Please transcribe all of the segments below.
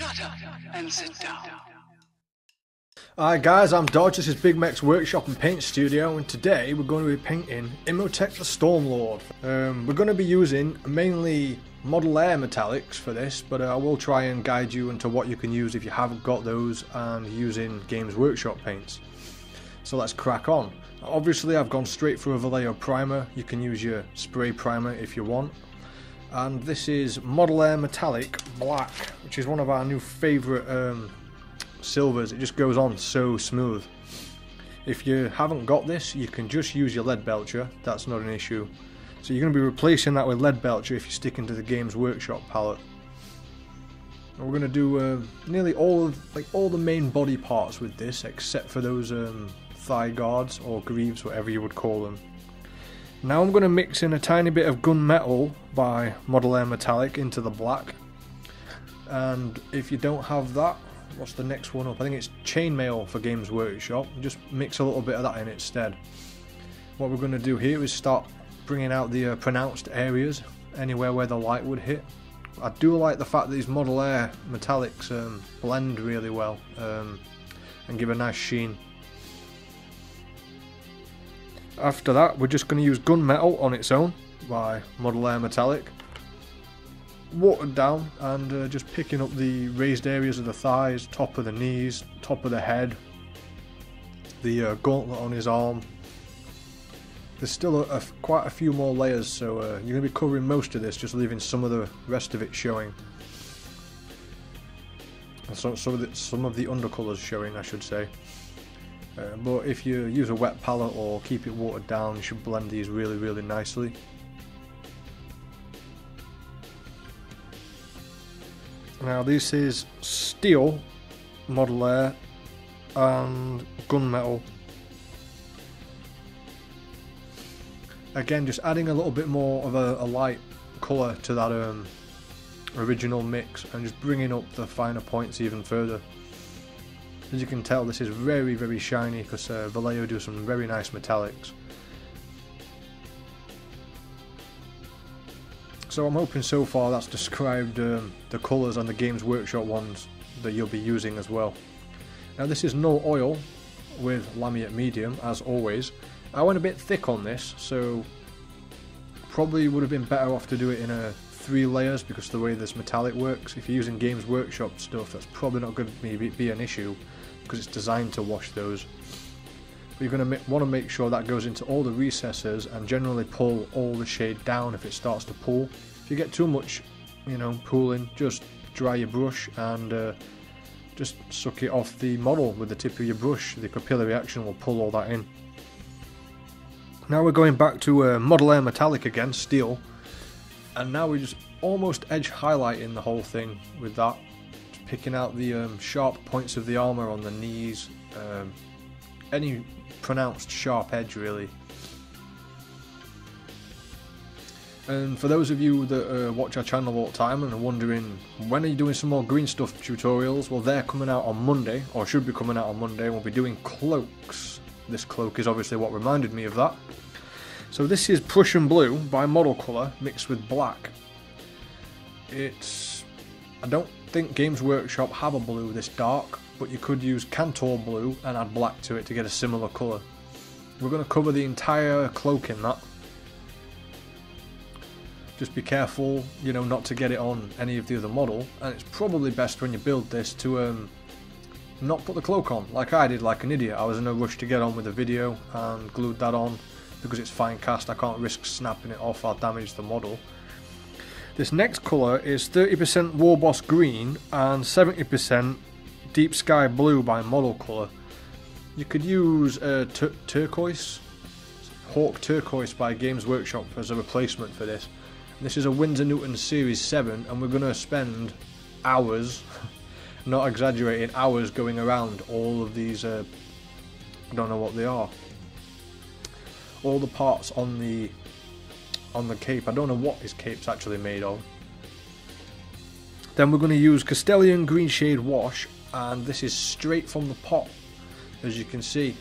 Shut up and sit down. Alright guys, I'm Dodge, this is Bigmeks Workshop and Paint Studio, and today we're going to be painting Imotekh the Stormlord. We're going to be using mainly Model Air Metallics for this, but I will try and guide you into what you can use if you haven't got those and using Games Workshop paints. So let's crack on. Obviously I've gone straight for a Vallejo primer, you can use your spray primer if you want. And this is Model Air Metallic Black, which is one of our new favourite silvers. It just goes on so smooth. If you haven't got this, you can just use your Leadbelcher, that's not an issue. So you're going to be replacing that with Leadbelcher if you stick into the Games Workshop palette. And we're going to do nearly all the main body parts with this, except for those thigh guards or greaves, whatever you would call them. Now I'm going to mix in a tiny bit of Gunmetal by Model Air Metallic into the black. And if you don't have that, what's the next one up? I think it's Chainmail for Games Workshop. Just mix a little bit of that in instead. What we're going to do here is start bringing out the pronounced areas, anywhere where the light would hit. I do like the fact that these Model Air Metallics blend really well and give a nice sheen. After that, we're just going to use Gunmetal on its own by Model Air Metallic, watered down and just picking up the raised areas of the thighs, top of the knees, top of the head, the gauntlet on his arm. There's still quite a few more layers, so you're going to be covering most of this, just leaving some of the rest of it showing. And some of the undercolours showing, I should say. But if you use a wet palette or keep it watered down, you should blend these really, really nicely. Now this is Steel, Model Air, and Gunmetal. Again, just adding a little bit more of a light colour to that original mix and just bringing up the finer points even further. As you can tell, this is very, very shiny because Vallejo do some very nice metallics. So I'm hoping so far that's described the colours and the Games Workshop ones that you'll be using as well. Now this is Null Oil with Lamiat Medium, as always. I went a bit thick on this, so probably would have been better off to do it in three layers because of the way this metallic works. If you're using Games Workshop stuff, that's probably not going to be an issue because it's designed to wash those. But you're going to want to make sure that goes into all the recesses and generally pull all the shade down if it starts to pool. If you get too much, you know, pooling, just dry your brush and just suck it off the model with the tip of your brush. The capillary action will pull all that in. Now we're going back to Model Air Metallic again, Steel, and now we're just almost edge highlighting the whole thing with that, just picking out the sharp points of the armour on the knees, any pronounced sharp edge really. And for those of you that watch our channel all the time and are wondering when are you doing some more green stuff tutorials, well they're coming out on Monday, or should be coming out on Monday, and we'll be doing cloaks. This cloak is obviously what reminded me of that. So this is Prussian Blue by Model Color mixed with black. I don't think Games Workshop have a blue this dark, but you could use Cantor Blue and add black to it to get a similar color. We're going to cover the entire cloak in that. Just be careful, you know, not to get it on any of the other model, and it's probably best when you build this to not put the cloak on like I did, like an idiot. I was in a rush to get on with the video and glued that on because it's fine cast. I can't risk snapping it off, I'll damage the model. This next colour is 30% Warboss Green and 70% Deep Sky Blue by Model Colour. You could use Turquoise, Hawk Turquoise by Games Workshop as a replacement for this. This is a Windsor Newton Series 7 and we're going to spend hours not exaggerating, hours going around all of these, I don't know what they are, all the parts on the cape. I don't know what his cape's actually made of. Then we're going to use Castellian Green Shade wash, and this is straight from the pot, as you can see,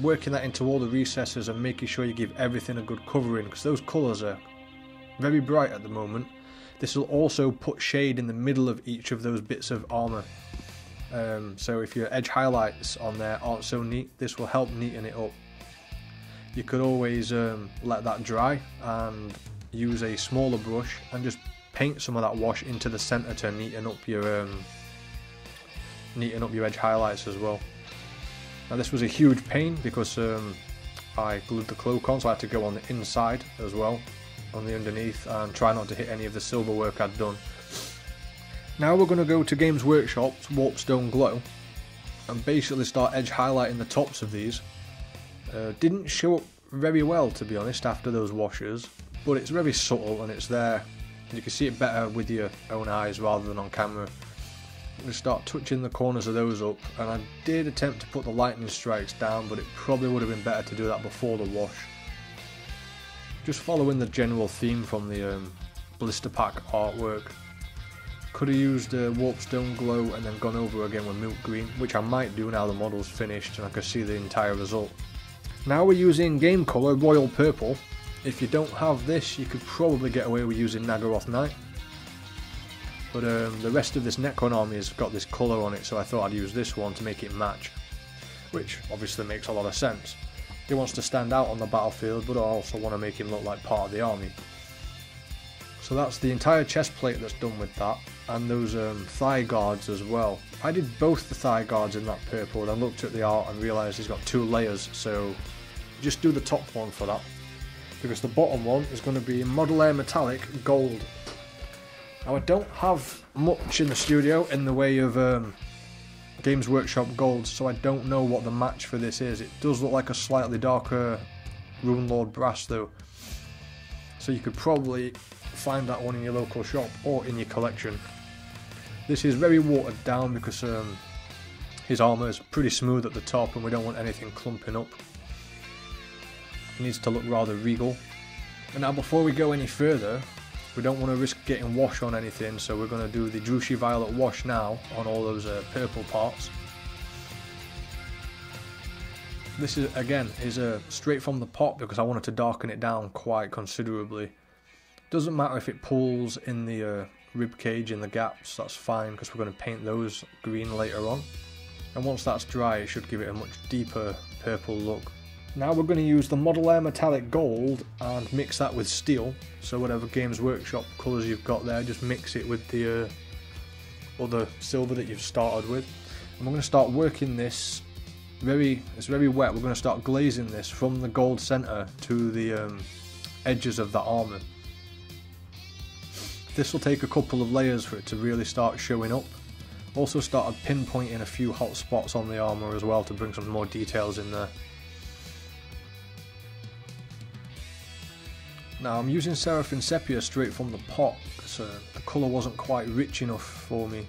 working that into all the recesses and making sure you give everything a good covering because those colours are very bright at the moment. This will also put shade in the middle of each of those bits of armor. So if your edge highlights on there aren't so neat, this will help neaten it up. You could always let that dry and use a smaller brush and just paint some of that wash into the center to neaten up your edge highlights as well. Now this was a huge pain because I glued the cloak on, so I had to go on the inside as well, on the underneath, and try not to hit any of the silver work I'd done. Now we're going to go to Games Workshop's Warpstone Glow and basically start edge highlighting the tops of these. Didn't show up very well, to be honest, after those washes, but it's very subtle and it's there. You can see it better with your own eyes rather than on camera. I'm going to start touching the corners of those up, and I did attempt to put the lightning strikes down, but it probably would have been better to do that before the wash. Just following the general theme from the blister pack artwork. Could have used Warpstone Glow and then gone over again with Mot Green, which I might do now the model's finished and I can see the entire result. Now we're using Game Color Royal Purple. If you don't have this, you could probably get away with using Naggaroth Knight. But the rest of this Necron army has got this colour on it, so I thought I'd use this one to make it match. Which obviously makes a lot of sense. He wants to stand out on the battlefield, but I also want to make him look like part of the army. So that's the entire chest plate that's done with that, and those thigh guards as well. I did both the thigh guards in that purple, and I looked at the art and realised he's got two layers, so just do the top one for that. Because the bottom one is going to be Model Air Metallic Gold. Now I don't have much in the studio in the way of Games Workshop Gold, so I don't know what the match for this is. It does look like a slightly darker Rune Lord Brass though. So you could probably find that one in your local shop or in your collection. This is very watered down because his armour is pretty smooth at the top and we don't want anything clumping up. It needs to look rather regal. And now before we go any further, we don't want to risk getting wash on anything, so we're going to do the Drushi Violet wash now on all those purple parts. This is again straight from the pot because I wanted to darken it down quite considerably. Doesn't matter if it pulls in the rib cage in the gaps, that's fine because we're going to paint those green later on. And once that's dry, it should give it a much deeper purple look. Now we're going to use the Model Air Metallic Gold and mix that with steel, so whatever Games Workshop colours you've got there, just mix it with the other silver that you've started with. And we're going to start working this, it's very wet, we're going to start glazing this from the gold centre to the edges of the armour. This will take a couple of layers for it to really start showing up. Also started pinpointing a few hot spots on the armour as well to bring some more details in there. Now I'm using Seraphin Sepia straight from the pot because the colour wasn't quite rich enough for me.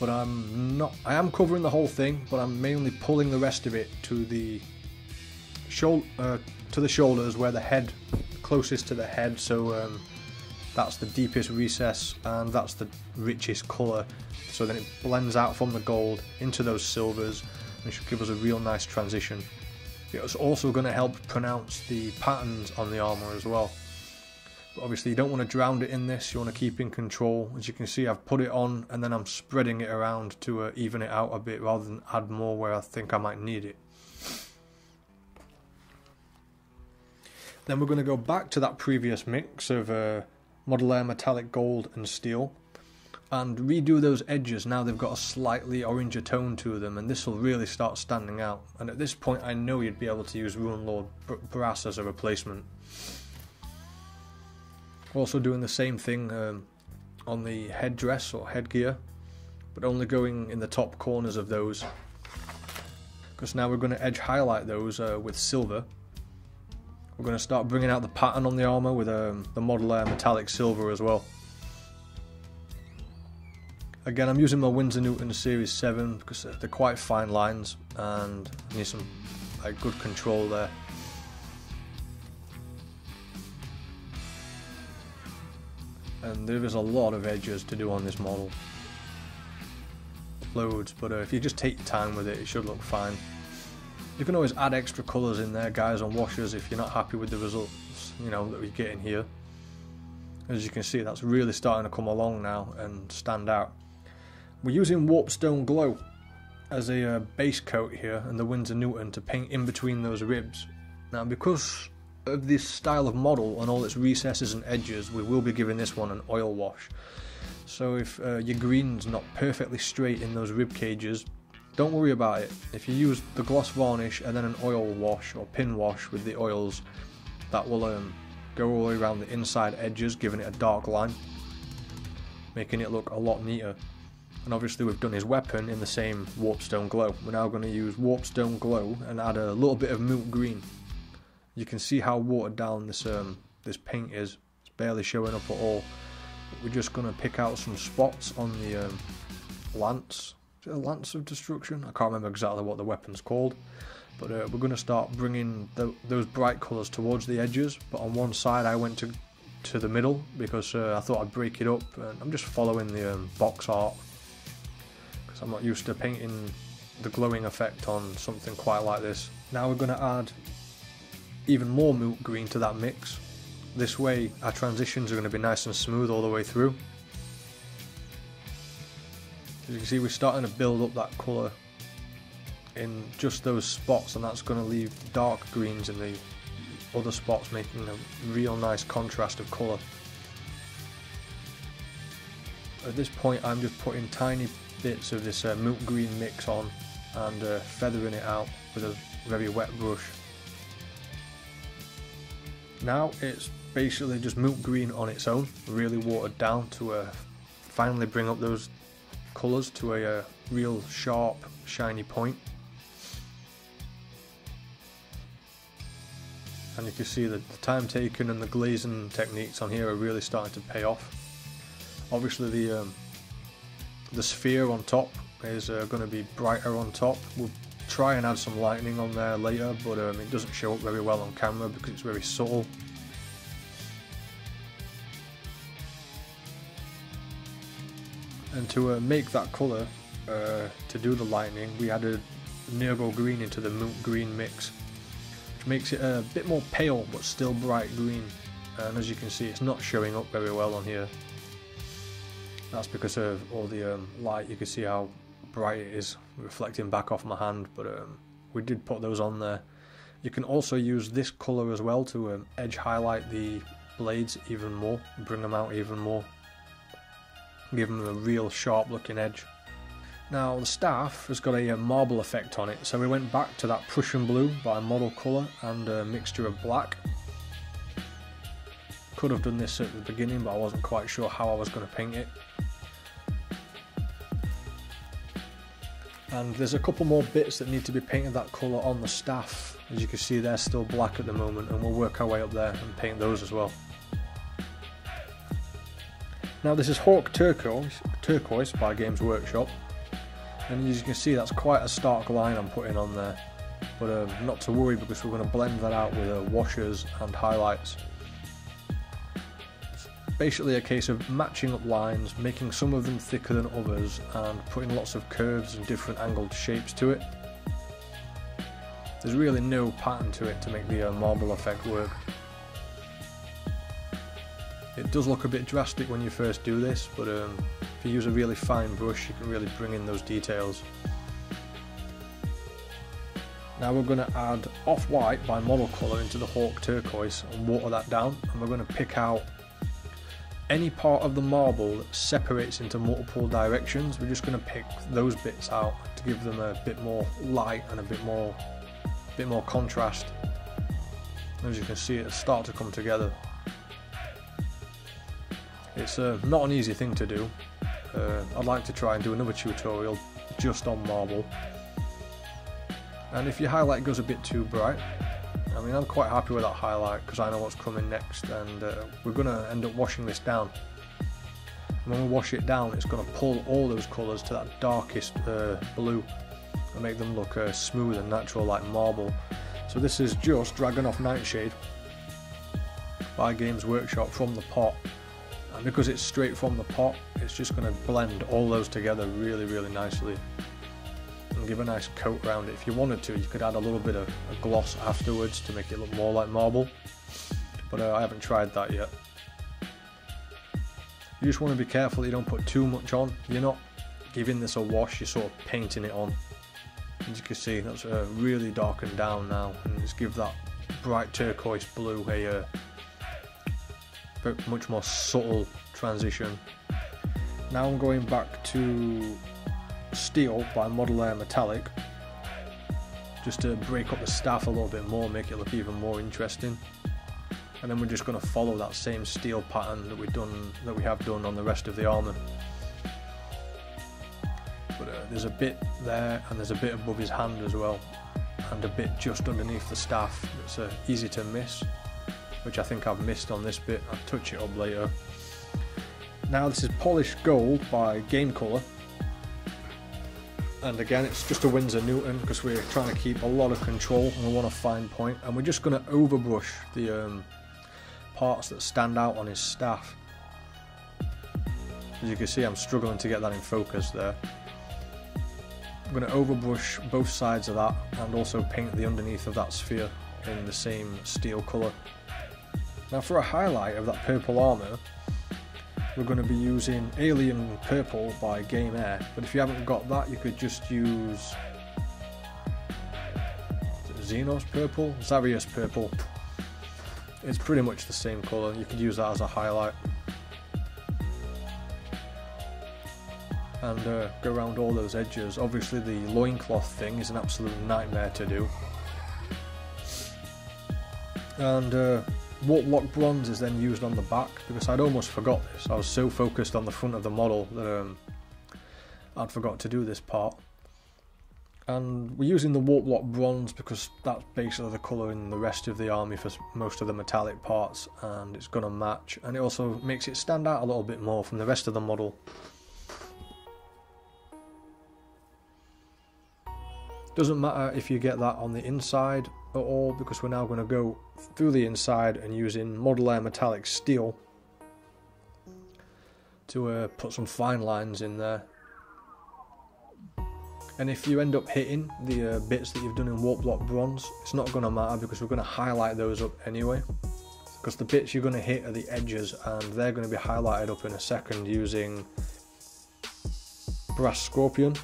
But I am covering the whole thing, but I'm mainly pulling the rest of it to the shoulders where the head, closest to the head, so that's the deepest recess and that's the richest colour. So then it blends out from the gold into those silvers and it should give us a real nice transition. It's also going to help pronounce the patterns on the armour as well. But obviously you don't want to drown it in this, you want to keep in control. As you can see, I've put it on and then I'm spreading it around to even it out a bit rather than add more where I think I might need it. Then we're going to go back to that previous mix of Model Air Metallic Gold and Steel and redo those edges. Now they've got a slightly oranger tone to them and this will really start standing out, and at this point I know you'd be able to use Rune Lord Brass as a replacement. Also doing the same thing on the headdress or headgear, but only going in the top corners of those because now we're going to edge highlight those with silver. We're going to start bringing out the pattern on the armour with the Model Air Metallic Silver as well. Again, I'm using my Windsor Newton Series 7 because they're quite fine lines and I need some good control there. And there is a lot of edges to do on this model. Loads, but if you just take your time with it, it should look fine. You can always add extra colours in there, guys, on washers if you're not happy with the results, you know, that we get in here. As you can see, that's really starting to come along now and stand out. We're using Warpstone Glow as a base coat here, and the Windsor Newton to paint in between those ribs. Now, because of this style of model and all its recesses and edges, we will be giving this one an oil wash. So if your green's not perfectly straight in those rib cages, don't worry about it. If you use the gloss varnish and then an oil wash or pin wash with the oils, that will go all the way around the inside edges, giving it a dark line, making it look a lot neater. And obviously we've done his weapon in the same Warpstone Glow. We're now going to use Warpstone Glow and add a little bit of Mot Green. You can see how watered down this paint is. It's barely showing up at all. But we're just going to pick out some spots on the lance. Is it a lance of destruction? I can't remember exactly what the weapon's called. But we're going to start bringing those bright colours towards the edges. But on one side I went to the middle because I thought I'd break it up. And I'm just following the box art. I'm not used to painting the glowing effect on something quite like this. Now we're going to add even more Mot Green to that mix. This way our transitions are going to be nice and smooth all the way through. As you can see, we're starting to build up that colour in just those spots, and that's going to leave dark greens in the other spots, making a real nice contrast of colour. At this point I'm just putting tiny bits of this Mot Green mix on and feathering it out with a very wet brush. Now it's basically just Mot Green on its own, really watered down, to finally bring up those colours to a real sharp, shiny point. And you can see that the time taken and the glazing techniques on here are really starting to pay off. Obviously the sphere on top is going to be brighter on top. We'll try and add some lightning on there later, but it doesn't show up very well on camera because it's very subtle. And to make that colour, to do the lightning, we added Nervo Green into the Mot Green mix, which makes it a bit more pale but still bright green. And as you can see, it's not showing up very well on here. That's because of all the light. You can see how bright it is reflecting back off my hand, but we did put those on there. You can also use this colour as well to edge highlight the blades even more, bring them out even more, give them a real sharp looking edge. Now the staff has got a marble effect on it, so we went back to that Prussian Blue by Model Colour and a mixture of black. Could have done this at the beginning, but I wasn't quite sure how I was going to paint it. And there's a couple more bits that need to be painted that colour on the staff. As you can see, they're still black at the moment, and we'll work our way up there and paint those as well. Now this is Hawk Turquoise by Games Workshop, and as you can see, that's quite a stark line I'm putting on there, but not to worry because we're going to blend that out with washers and highlights. Basically a case of matching up lines, making some of them thicker than others, and putting lots of curves and different angled shapes to it. There's really no pattern to it to make the marble effect work. It does look a bit drastic when you first do this, but if you use a really fine brush, you can really bring in those details. Now we're going to add Off-White by Model Colour into the Hawk Turquoise and water that down, and we're going to pick out any part of the marble that separates into multiple directions. We're just going to pick those bits out to give them a bit more light and a bit more contrast. As you can see, it'll start to come together. It's not an easy thing to do. I'd like to try and do another tutorial just on marble. And if your highlight goes a bit too bright, I mean, I'm quite happy with that highlight because I know what's coming next, and we're going to end up washing this down. And when we wash it down, it's going to pull all those colours to that darkest blue and make them look smooth and natural like marble. So this is just Dragon Off Nightshade by Games Workshop from the pot, and because it's straight from the pot, it's just going to blend all those together really, really nicely. Give a nice coat around it. If you wanted to, you could add a little bit of a gloss afterwards to make it look more like marble, but I haven't tried that yet. You just want to be careful that you don't put too much on. You're not giving this a wash, you're sort of painting it on. As you can see, that's really darkened down now, and just give that bright turquoise blue a much more subtle transition. Now I'm going back to Steel by Model Air Metallic, just to break up the staff a little bit more, make it look even more interesting. And then we're just going to follow that same steel pattern that we have done on the rest of the armour. But there's a bit there, and there's a bit above his hand as well, and a bit just underneath the staff that's easy to miss, which I think I've missed on this bit. I'll touch it up later. Now this is Polished Gold by Game Color, and again it's just a Windsor Newton because we're trying to keep a lot of control and we want a fine point, and we're just going to overbrush the parts that stand out on his staff. As you can see, I'm struggling to get that in focus there. I'm going to overbrush both sides of that and also paint the underneath of that sphere in the same steel colour. Now for a highlight of that purple armour, we're going to be using Alien Purple by Game Air, but if you haven't got that, you could just use Xenos Purple, Zarius Purple. It's pretty much the same colour, you could use that as a highlight. And go around all those edges. Obviously the loincloth thing is an absolute nightmare to do. And Warplock Bronze is then used on the back, because I'd almost forgot this. I was so focused on the front of the model that I'd forgot to do this part. And we're using the Warplock Bronze because that's basically the colour in the rest of the army for most of the metallic parts, and it's going to match, and it also makes it stand out a little bit more from the rest of the model. Doesn't matter if you get that on the inside at all, because we're now going to go through the inside and using Model Air Metallic Steel to put some fine lines in there. And if you end up hitting the bits that you've done in Warplock Bronze, it's not going to matter because we're going to highlight those up anyway, because the bits you're going to hit are the edges, and they're going to be highlighted up in a second using Brass Scorpion.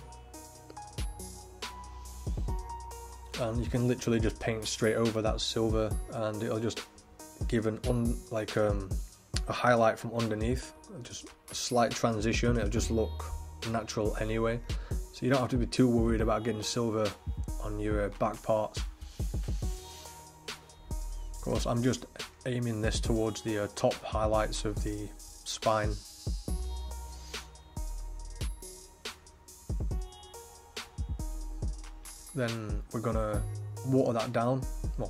And you can literally just paint straight over that silver, and it'll just give an a highlight from underneath, just a slight transition. It'll just look natural anyway, so you don't have to be too worried about getting silver on your back parts. Of course, I'm just aiming this towards the top highlights of the spine. Then we're going to water down some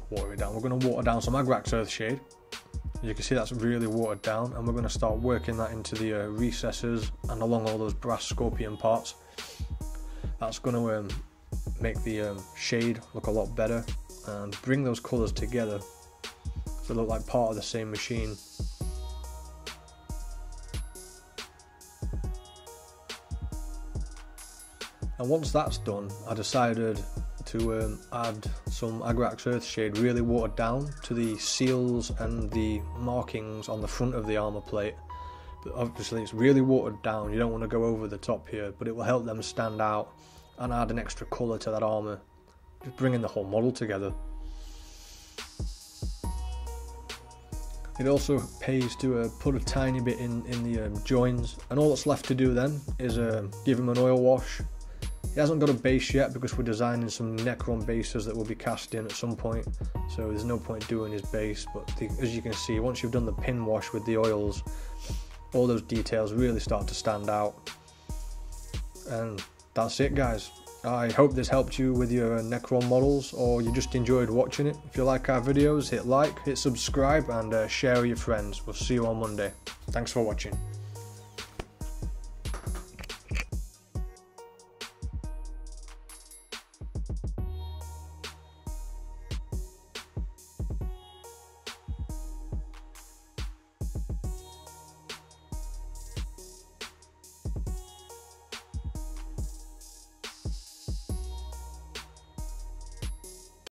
Agrax Earthshade. As you can see, that's really watered down, and we're going to start working that into the recesses and along all those Brass Scorpion parts. That's going to make the shade look a lot better and bring those colours together so they look like part of the same machine. And once that's done, I decided to add some Agrax Earthshade really watered down to the seals and the markings on the front of the armour plate. But obviously it's really watered down, you don't want to go over the top here, but it will help them stand out and add an extra colour to that armour, just bringing the whole model together. It also pays to put a tiny bit in the joins, and all that's left to do then is give him an oil wash. He hasn't got a base yet because we're designing some Necron bases that we'll be casting at some point, so there's no point doing his base, but as you can see, once you've done the pin wash with the oils, all those details really start to stand out. And that's it, guys. I hope this helped you with your Necron models, or you just enjoyed watching it. If you like our videos, hit like, hit subscribe, and share with your friends. We'll see you on Monday. Thanks for watching.